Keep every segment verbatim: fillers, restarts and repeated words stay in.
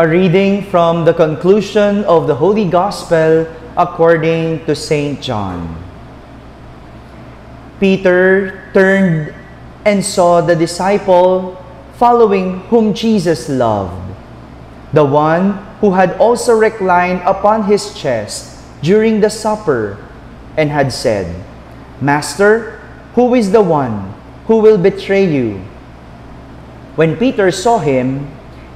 A reading from the conclusion of the Holy Gospel according to Saint John. Peter turned and saw the disciple following whom Jesus loved, the one who had also reclined upon his chest during the supper and had said, "Master, who is the one who will betray you?" When Peter saw him,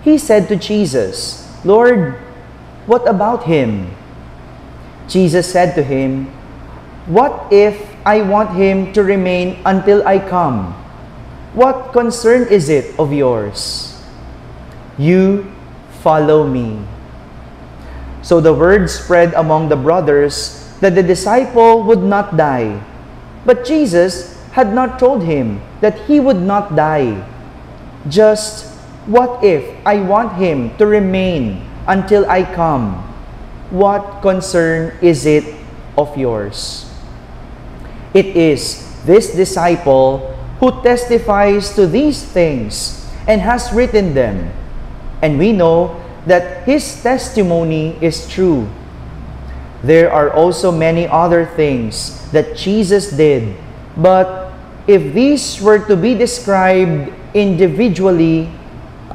he said to Jesus, "Lord, what about him?" Jesus said to him, "What if I want him to remain until I come? What concern is it of yours? You follow me." So the word spread among the brothers that the disciple would not die. But Jesus had not told him that he would not die. Just what if I want him to remain until I come? What concern is it of yours? It is this disciple who testifies to these things and has written them, and we know that his testimony is true. There are also many other things that Jesus did, but if these were to be described individually,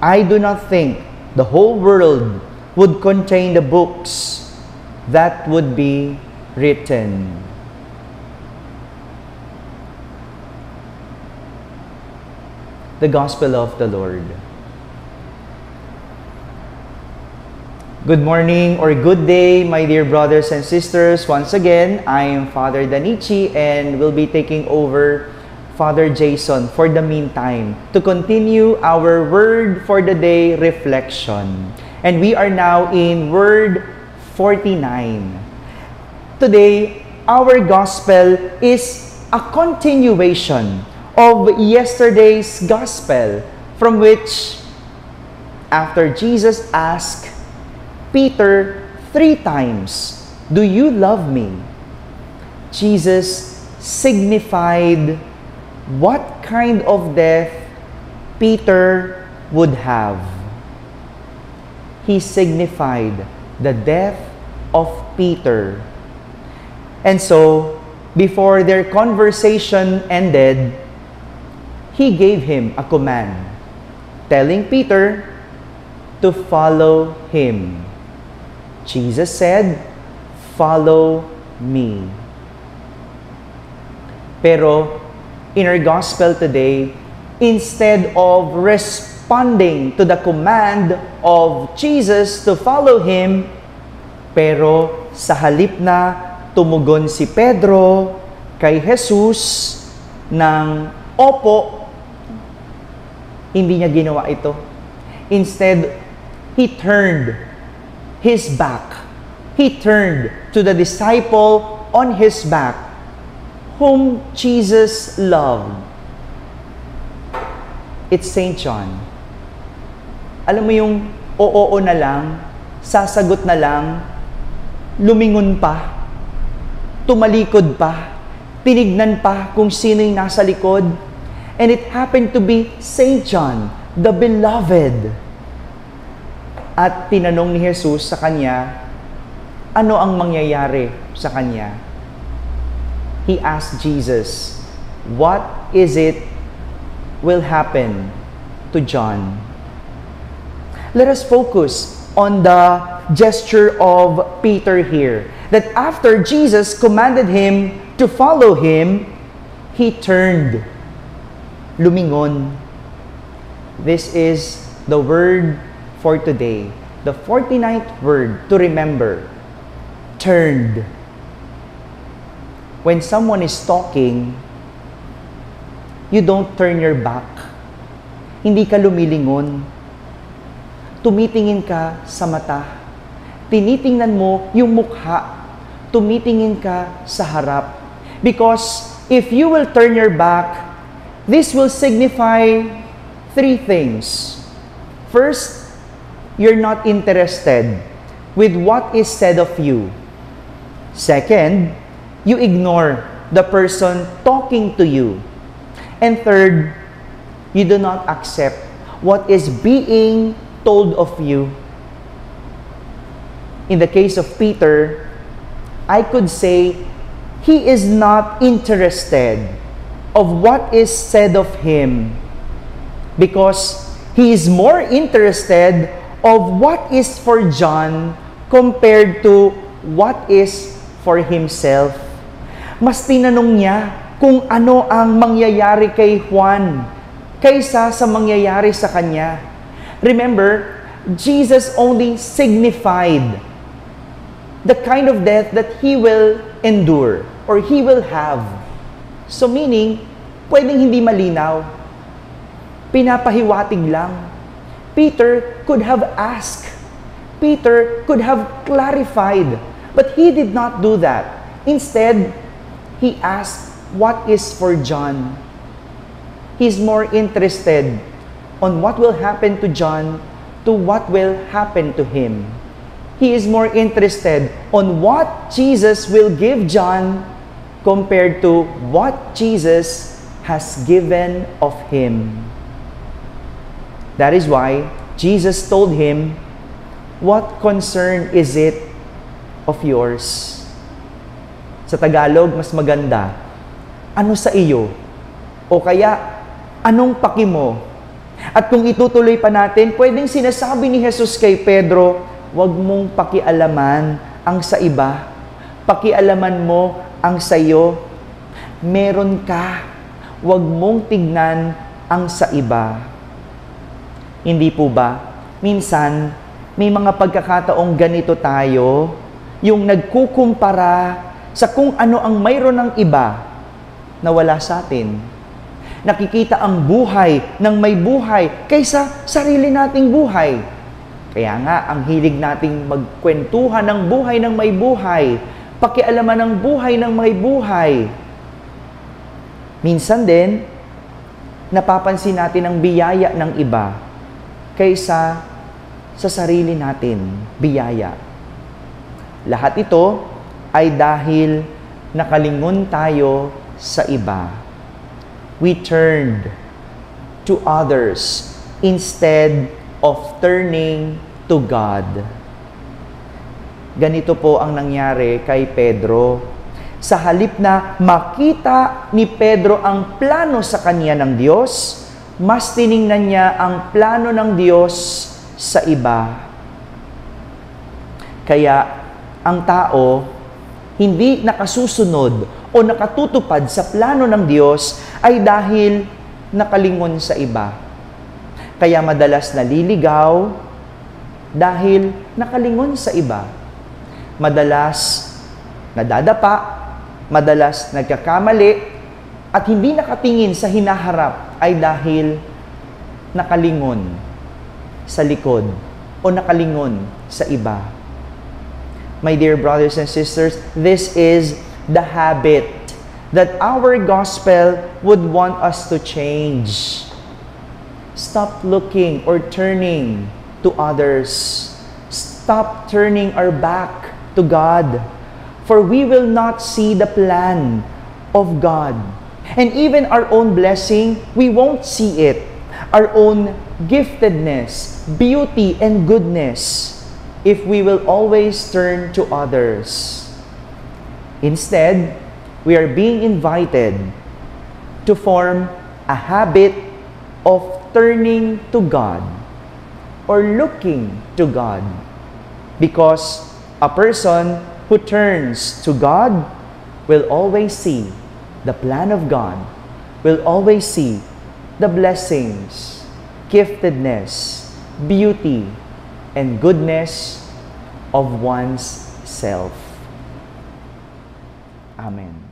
I do not think the whole world would contain the books that would be written. The Gospel of the Lord. Good morning or good day, my dear brothers and sisters. Once again, I am Father Danichi and will be taking over Father Jason for the meantime to continue our Word for the Day reflection. And we are now in Word forty-nine. Today, our Gospel is a continuation of yesterday's Gospel, from which, after Jesus asked Peter three times, "Do you love me?" Jesus signified what kind of death Peter would have. He signified the death of Peter. And so, before their conversation ended, he gave him a command, telling Peter to follow him. Jesus said, "Follow me." Pero, in our Gospel today, instead of responding to the command of Jesus to follow Him, pero sa halip na tumugon si Pedro kay Jesus ng opo, hindi niya ginawa ito. Instead, He turned His back. He turned to the disciple on His back, whom Jesus loved. It's Saint John. Alam mo yung oo na lang, sasagot na lang, lumingon pa, tumalikod pa, tinignan pa kung sino yung nasa likod. And it happened to be Saint John the Beloved. At tinanong ni Jesus sa kanya, ano ang mangyayari sa kanya? He asked Jesus, "What is it will happen to John?" Let us focus on the gesture of Peter here, that after Jesus commanded him to follow him, he turned, lumingon. This is the word for today, the forty-ninth word to remember, turned. When someone is talking, you don't turn your back. Hindi ka lumilingon. Tumitingin ka sa mata. Tinitingnan mo yung mukha. Tumitingin ka sa harap. Because if you will turn your back, this will signify three things. First, you're not interested with what is said of you. Second, you ignore the person talking to you. And third, you do not accept what is being told of you. in the case of Peter, I could say he is not interested of what is said of him, because he is more interested of what is for John compared to what is for himself. Mas tinanong niya kung ano ang mangyayari kay Juan kaysa sa mangyayari sa kanya. Remember, Jesus only signified the kind of death that he will endure or he will have. So meaning, pwedeng hindi malinaw. Pinapahiwatig lang. Peter could have asked. Peter could have clarified. But he did not do that. Instead, he asked what is for John. He's more interested on what will happen to John to what will happen to him. He is more interested on what Jesus will give John compared to what Jesus has given of him. That is why Jesus told him, "What concern is it of yours?" Sa Tagalog, mas maganda, ano sa iyo? O kaya, anong paki mo? At kung itutuloy pa natin, pwedeng sinasabi ni Jesus kay Pedro, huwag mong pakialaman ang sa iba. Pakialaman mo ang sa iyo. Meron ka. Huwag mong tignan ang sa iba. Hindi po ba? Minsan, may mga pagkakataong ganito tayo, yung nagkukumpara sa kung ano ang mayroon ng iba na wala sa atin. Nakikita ang buhay ng may buhay kaysa sarili nating buhay. Kaya nga, ang hilig nating magkwentuhan ng buhay ng may buhay, pakialaman ng buhay ng may buhay. Minsan din, napapansin natin ang biyaya ng iba kaysa sa sarili natin, biyaya. Lahat ito ay dahil nakalingon tayo sa iba. We turned to others instead of turning to God. Ganito po ang nangyari kay Pedro. Sa halip na makita ni Pedro ang plano sa kanya ng Diyos, mas tiningnan niya ang plano ng Diyos sa iba. Kaya ang tao hindi nakasusunod o nakatutupad sa plano ng Diyos ay dahil nakalingon sa iba. Kaya madalas naliligaw dahil nakalingon sa iba. Madalas nadadapa, madalas nagkakamali, at hindi nakatingin sa hinaharap ay dahil nakalingon sa likod o nakalingon sa iba. My dear brothers and sisters, this is the habit that our gospel would want us to change. Stop looking or turning to others. Stop turning our back to God, for we will not see the plan of God. And even our own blessing, we won't see it. Our own giftedness, beauty, and goodness, if we will always turn to others. Instead, we are being invited to form a habit of turning to God or looking to God, because a person who turns to God will always see the plan of God, will always see the blessings, giftedness, beauty, and goodness of one's self. Amen.